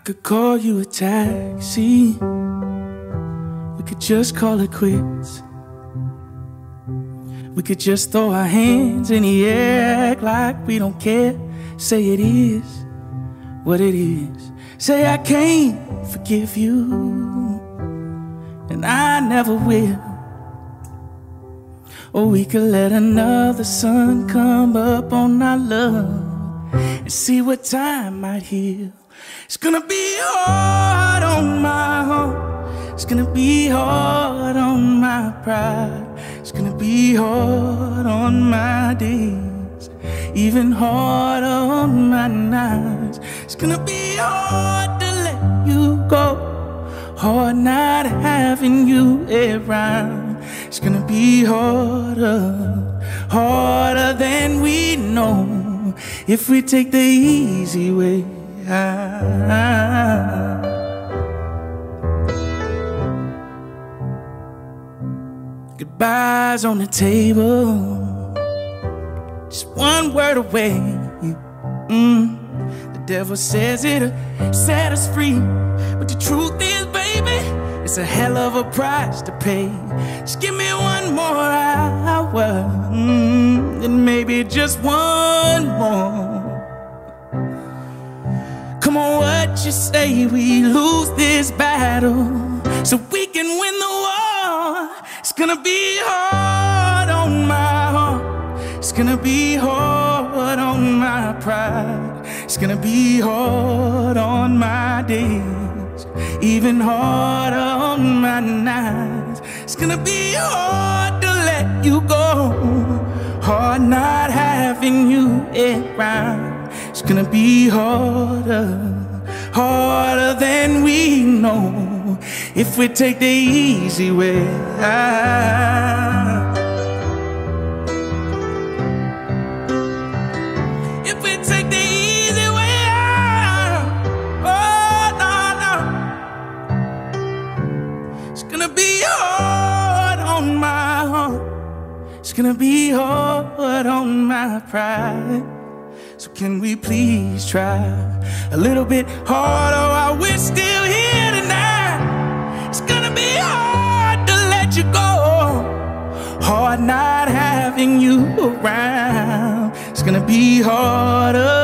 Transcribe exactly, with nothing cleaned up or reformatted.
I could call you a taxi, we could just call it quits. We could just throw our hands in the air, act like we don't care. Say it is what it is. Say I can't forgive you, and I never will. Or we could let another sun come up on our love and see what time might heal. It's gonna be hard on my heart, it's gonna be hard on my pride, it's gonna be hard on my days, even harder on my nights. It's gonna be hard to let you go, hard not having you around. It's gonna be harder, harder than we know, if we take the easy way out. Goodbyes on the table, just one word away. mm. The devil says it'll set us free, but the truth is, baby, it's a hell of a price to pay. Just give me one more hour, mm, and maybe just one more. Come on, what you say? We lose this battle so we can win the war. It's gonna be hard on my heart, it's gonna be hard on my pride, it's gonna be hard on my days, even harder on my nights. It's gonna be hard to let you go, hard not having you around. It's gonna be harder, harder than we know, if we take the easy way out. If we take the easy way out. Oh, no, no. It's gonna be hard on my heart, it's gonna be hard on my pride. So can we please try a little bit harder while we're still here tonight? It's gonna be hard to let you go, hard not having you around. It's gonna be harder